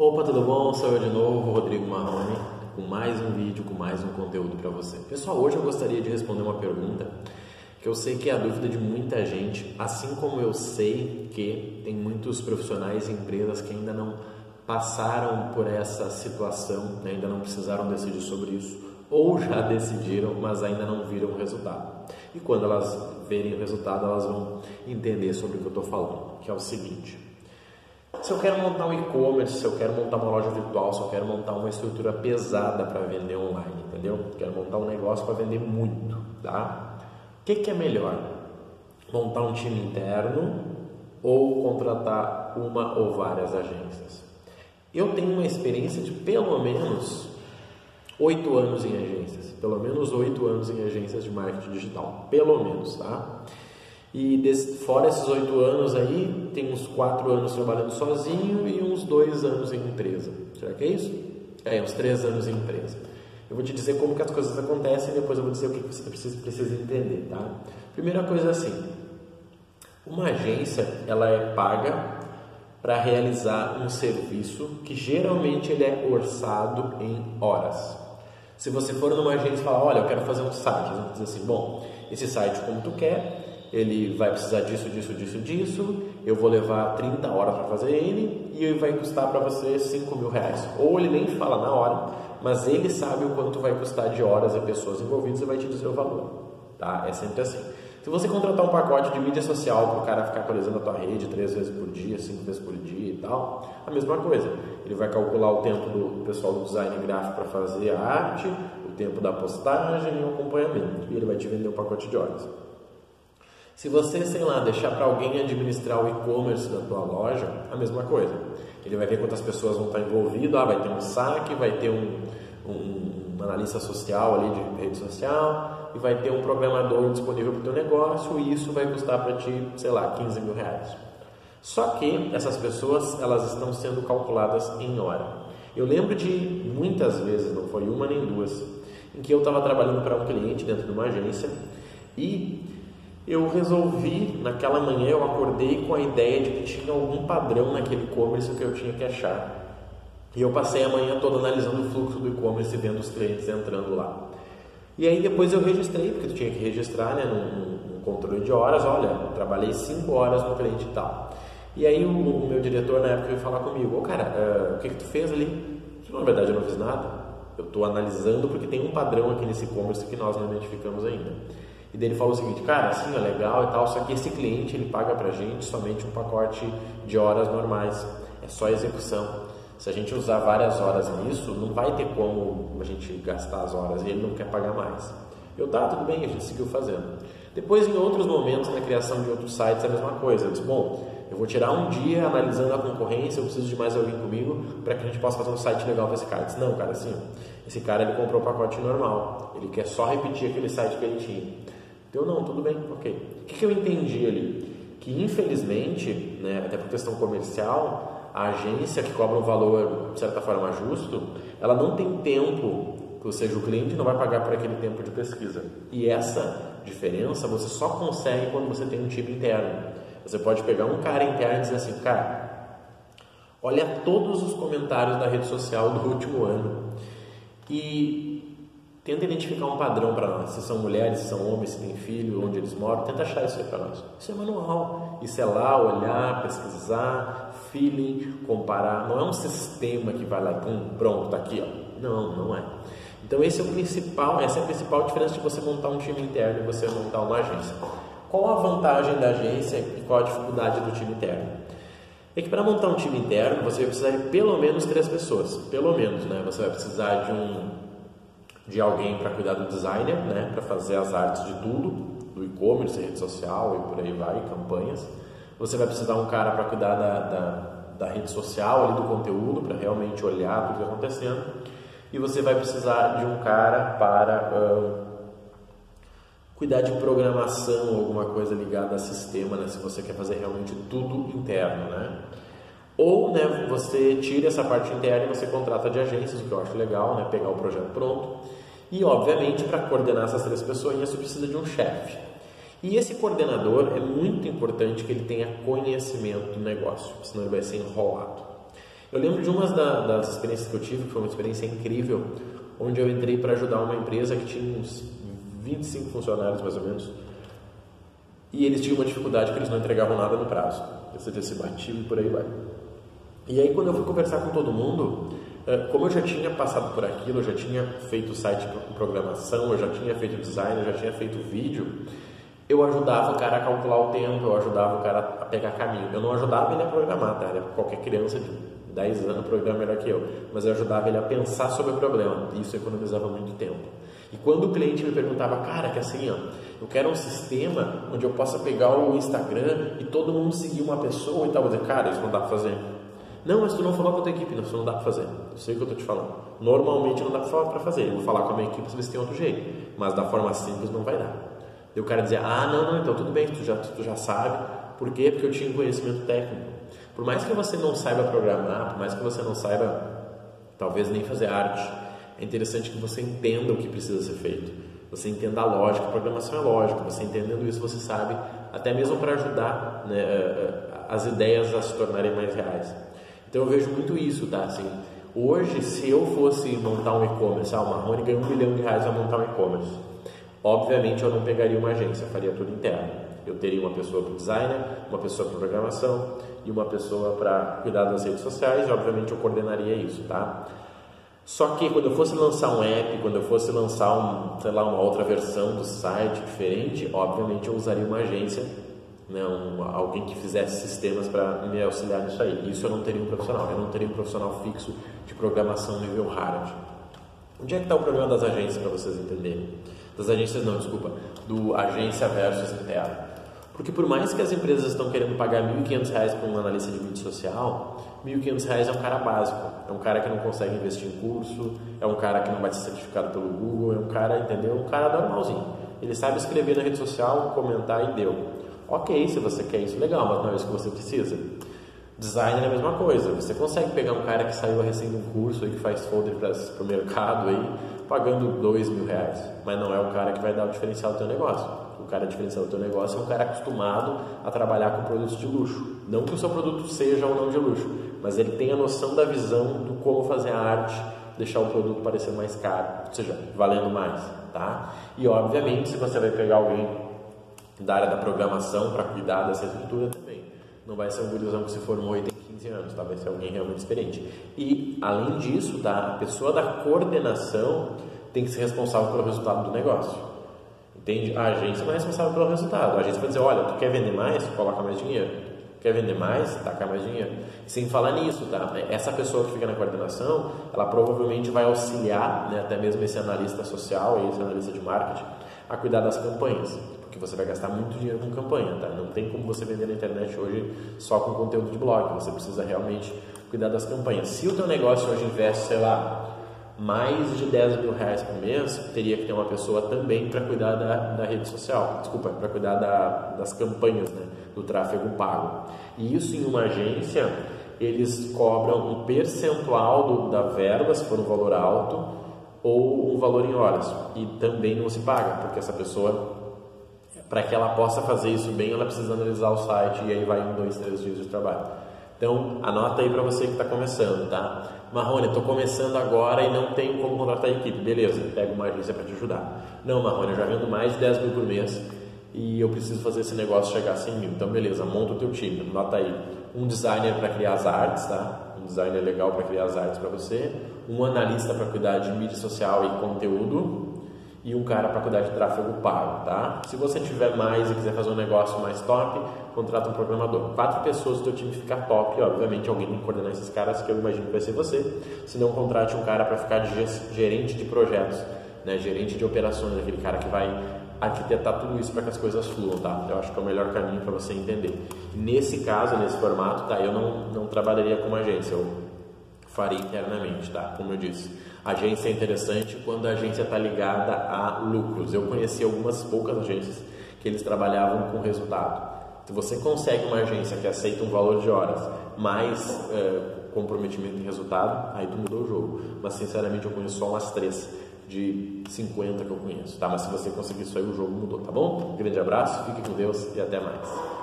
Opa, tudo bom? Sou eu de novo, Rodrigo Marroni, com mais um vídeo, com mais um conteúdo para você. Pessoal, hoje eu gostaria de responder uma pergunta que eu sei que é a dúvida de muita gente, assim como eu sei que tem muitos profissionais e empresas que ainda não passaram por essa situação, né? Ainda não precisaram decidir sobre isso, ou já decidiram, mas ainda não viram o resultado. E quando elas verem o resultado, elas vão entender sobre o que eu estou falando, que é o seguinte: se eu quero montar um e-commerce, se eu quero montar uma loja virtual, se eu quero montar uma estrutura pesada para vender online, entendeu? Quero montar um negócio para vender muito, tá? O que é melhor? Montar um time interno ou contratar uma ou várias agências? Eu tenho uma experiência de pelo menos 8 anos em agências, pelo menos 8 anos em agências de marketing digital, pelo menos, tá? E fora esses 8 anos aí, tem uns 4 anos trabalhando sozinho e uns 2 anos em empresa. Será que é isso? É, uns 3 anos em empresa. Eu vou te dizer como que as coisas acontecem e depois eu vou dizer o que você precisa entender, tá? Primeira coisa assim, uma agência, ela é paga para realizar um serviço que geralmente ele é orçado em horas. Se você for numa agência e falar, olha, eu quero fazer um site, eles vão dizer assim, bom, esse site como tu quer, ele vai precisar disso, disso, disso, disso, eu vou levar 30 horas para fazer ele e ele vai custar para você 5 mil reais. Ou ele nem fala na hora, mas ele sabe o quanto vai custar de horas e pessoas envolvidas e vai te dizer o valor, tá? É sempre assim. Se você contratar um pacote de mídia social para o cara ficar atualizando a tua rede 3 vezes por dia, 5 vezes por dia e tal, a mesma coisa. Ele vai calcular o tempo do pessoal do design gráfico para fazer a arte, o tempo da postagem e o acompanhamento. E ele vai te vender um pacote de horas. Se você, sei lá, deixar para alguém administrar o e-commerce da tua loja, a mesma coisa. Ele vai ver quantas pessoas vão estar envolvidas, ah, vai ter um saque, vai ter um analista social ali de rede social e vai ter um programador disponível para o teu negócio e isso vai custar para ti, sei lá, 15 mil reais. Só que essas pessoas, elas estão sendo calculadas em hora. Eu lembro de muitas vezes, não foi uma nem duas, em que eu estava trabalhando para um cliente dentro de uma agência e eu resolvi, naquela manhã, eu acordei com a ideia de que tinha algum padrão naquele e-commerce que eu tinha que achar. E eu passei a manhã toda analisando o fluxo do e-commerce e vendo os clientes entrando lá. E aí depois eu registrei, porque tu tinha que registrar, né, num controle de horas, olha, eu trabalhei 5 horas no cliente e tal. E aí o meu diretor na época veio falar comigo, ô cara, o que tu fez ali? Na verdade eu não fiz nada, eu estou analisando porque tem um padrão aqui nesse e-commerce que nós não identificamos ainda. E daí ele falou o seguinte, cara, assim é legal e tal, só que esse cliente ele paga pra gente somente um pacote de horas normais, é só execução. Se a gente usar várias horas nisso, não vai ter como a gente gastar as horas e ele não quer pagar mais. Eu, tá, tudo bem, a gente seguiu fazendo. Depois, em outros momentos, na criação de outros sites, é a mesma coisa. Eu disse, bom, eu vou tirar um dia analisando a concorrência, eu preciso de mais alguém comigo para que a gente possa fazer um site legal para esse cara. Eu disse, não, cara, assim, esse cara ele comprou o pacote normal, ele quer só repetir aquele site que ele tinha. Então, não, tudo bem, ok. O que eu entendi ali? Que, infelizmente, né, até por questão comercial, a agência que cobra um valor, de certa forma, justo, ela não tem tempo, ou seja, o cliente não vai pagar por aquele tempo de pesquisa. E essa diferença você só consegue quando você tem um time interno. Você pode pegar um cara interno e dizer assim, cara, olha todos os comentários da rede social do último ano e tenta identificar um padrão para nós, se são mulheres, se são homens, se tem filho, onde eles moram, tenta achar isso aí para nós. Isso é manual, isso é lá, olhar, pesquisar, feeling, comparar, não é um sistema que vai lá, pronto, tá aqui, ó. Não, não é. Então essa é a principal diferença de você montar um time interno e você montar uma agência. Qual a vantagem da agência e qual a dificuldade do time interno? É que para montar um time interno você vai precisar de pelo menos 3 pessoas, pelo menos, né? Você vai precisar de alguém para cuidar do designer, né, para fazer as artes de tudo, do e-commerce, rede social e por aí vai, campanhas. Você vai precisar de um cara para cuidar da rede social, ali, do conteúdo, para realmente olhar tudo que está acontecendo. E você vai precisar de um cara para cuidar de programação, alguma coisa ligada a sistema, né, se você quer fazer realmente tudo interno, né? Ou, né, você tira essa parte interna e você contrata de agências, o que eu acho legal, né, pegar o projeto pronto. E, obviamente, para coordenar essas 3 pessoinhas, você precisa de um chefe. E esse coordenador é muito importante que ele tenha conhecimento do negócio, senão ele vai ser enrolado. Eu lembro de uma das experiências que eu tive, que foi uma experiência incrível, onde eu entrei para ajudar uma empresa que tinha uns 25 funcionários, mais ou menos, e eles tinham uma dificuldade que eles não entregavam nada no prazo. Você tinha se batido e por aí vai. E aí, quando eu fui conversar com todo mundo, como eu já tinha passado por aquilo, eu já tinha feito site com programação, eu já tinha feito design, eu já tinha feito vídeo, eu ajudava o cara a calcular o tempo, eu ajudava o cara a pegar caminho. Eu não ajudava ele a programar, tá? Qualquer criança de 10 anos programa melhor que eu, mas eu ajudava ele a pensar sobre o problema, e isso economizava muito tempo. E quando o cliente me perguntava, cara, que assim, ó, eu quero um sistema onde eu possa pegar o Instagram e todo mundo seguir uma pessoa e tal, eu dizia, cara, isso não dá pra fazer. Não, mas tu não falou com a tua equipe, isso não dá pra fazer. Eu sei o que eu tô te falando. Normalmente não dá pra fazer, eu vou falar com a minha equipe pra ver se tem outro jeito, mas da forma simples não vai dar. E o cara dizia, ah, não, então tudo bem, tu já sabe. Por quê? Porque eu tinha um conhecimento técnico. Por mais que você não saiba programar, por mais que você não saiba, talvez, nem fazer arte, é interessante que você entenda o que precisa ser feito. Você entenda a lógica, a programação é lógica, você entendendo isso, você sabe, até mesmo para ajudar, né, as ideias a se tornarem mais reais. Então eu vejo muito isso, tá? Assim, hoje, se eu fosse montar um e-commerce, o Marroni ganha R$1 milhão a montar um e-commerce. Obviamente eu não pegaria uma agência, eu faria tudo interno. Eu teria uma pessoa para designer, uma pessoa para programação e uma pessoa para cuidar das redes sociais, e obviamente eu coordenaria isso, tá? Só que quando eu fosse lançar um app, quando eu fosse lançar sei lá, uma outra versão do site diferente, obviamente eu usaria uma agência, né, alguém que fizesse sistemas para me auxiliar nisso aí. Isso eu não teria um profissional, eu não teria um profissional fixo de programação nível hard. Onde é que está o problema das agências, para vocês entenderem? Das agências não, desculpa, do agência versus interno. Porque por mais que as empresas estão querendo pagar R$1.500 para um analista de mídia social, R$1.500 é um cara básico, é um cara que não consegue investir em curso, é um cara que não vai ser certificado pelo Google, é um cara, entendeu? Um cara normalzinho. Ele sabe escrever na rede social, comentar e deu. Ok, se você quer isso, legal, mas não é isso que você precisa. Designer é a mesma coisa, você consegue pegar um cara que saiu recém de um curso e que faz folder para o mercado aí, pagando R$2.000, mas não é o cara que vai dar o diferencial do teu negócio. O cara diferencial do teu negócio é um cara acostumado a trabalhar com produtos de luxo. Não que o seu produto seja ou não de luxo, mas ele tem a noção da visão do como fazer a arte, deixar o produto parecer mais caro, ou seja, valendo mais, tá? E obviamente, se você vai pegar alguém da área da programação para cuidar dessa estrutura também, não vai ser um gurizão que se formou e tem 15 anos, tá? Vai ser alguém realmente experiente. E, além disso, tá? A pessoa da coordenação tem que ser responsável pelo resultado do negócio. Entende? A agência não é responsável pelo resultado. A agência vai dizer, olha, tu quer vender mais? Coloca mais dinheiro. Quer vender mais? Taca mais dinheiro. Sem falar nisso, tá? Essa pessoa que fica na coordenação, ela provavelmente vai auxiliar, né, até mesmo esse analista social, esse analista de marketing, a cuidar das campanhas. Porque você vai gastar muito dinheiro com campanha, tá? Não tem como você vender na internet hoje só com conteúdo de blog. Você precisa realmente cuidar das campanhas. Se o teu negócio hoje investe, sei lá, mais de R$10.000 por mês, teria que ter uma pessoa também para cuidar da rede social. Desculpa, para cuidar das campanhas, né? Do tráfego pago. E isso em uma agência, eles cobram um percentual da verba, se for um valor alto, ou um valor em horas. E também não se paga, porque essa pessoa, para que ela possa fazer isso bem, ela precisa analisar o site, e aí vai 1, 2, 3 dias de trabalho. Então, anota aí para você que está começando, tá? Marroni, estou começando agora e não tenho como contratar a equipe. Beleza, pega uma agência para te ajudar. Não, Marroni, eu já vendo mais de R$10.000 por mês e eu preciso fazer esse negócio chegar a R$100.000. Então, beleza, monta o teu time, anota aí. Um designer para criar as artes, tá? Um designer legal para criar as artes para você. Um analista para cuidar de mídia social e conteúdo. E um cara para cuidar de tráfego pago, tá? Se você tiver mais e quiser fazer um negócio mais top, contrata um programador. 4 pessoas do teu time ficar top, obviamente alguém tem que coordenar esses caras, que eu imagino que vai ser você. Se não, contrate um cara para ficar gerente de projetos, né? Gerente de operações, aquele cara que vai arquitetar tudo isso para que as coisas fluam, tá? Eu acho que é o melhor caminho para você entender. Nesse caso, nesse formato, tá? Eu não trabalharia como agência, eu faria internamente, tá? Como eu disse. Agência é interessante quando a agência está ligada a lucros. Eu conheci algumas poucas agências que eles trabalhavam com resultado. Se você consegue uma agência que aceita um valor de horas mais comprometimento em resultado, aí tu mudou o jogo. Mas sinceramente eu conheço só umas 3 de 50 que eu conheço, tá? Mas se você conseguir isso aí, o jogo mudou, tá bom? Um grande abraço, fique com Deus e até mais.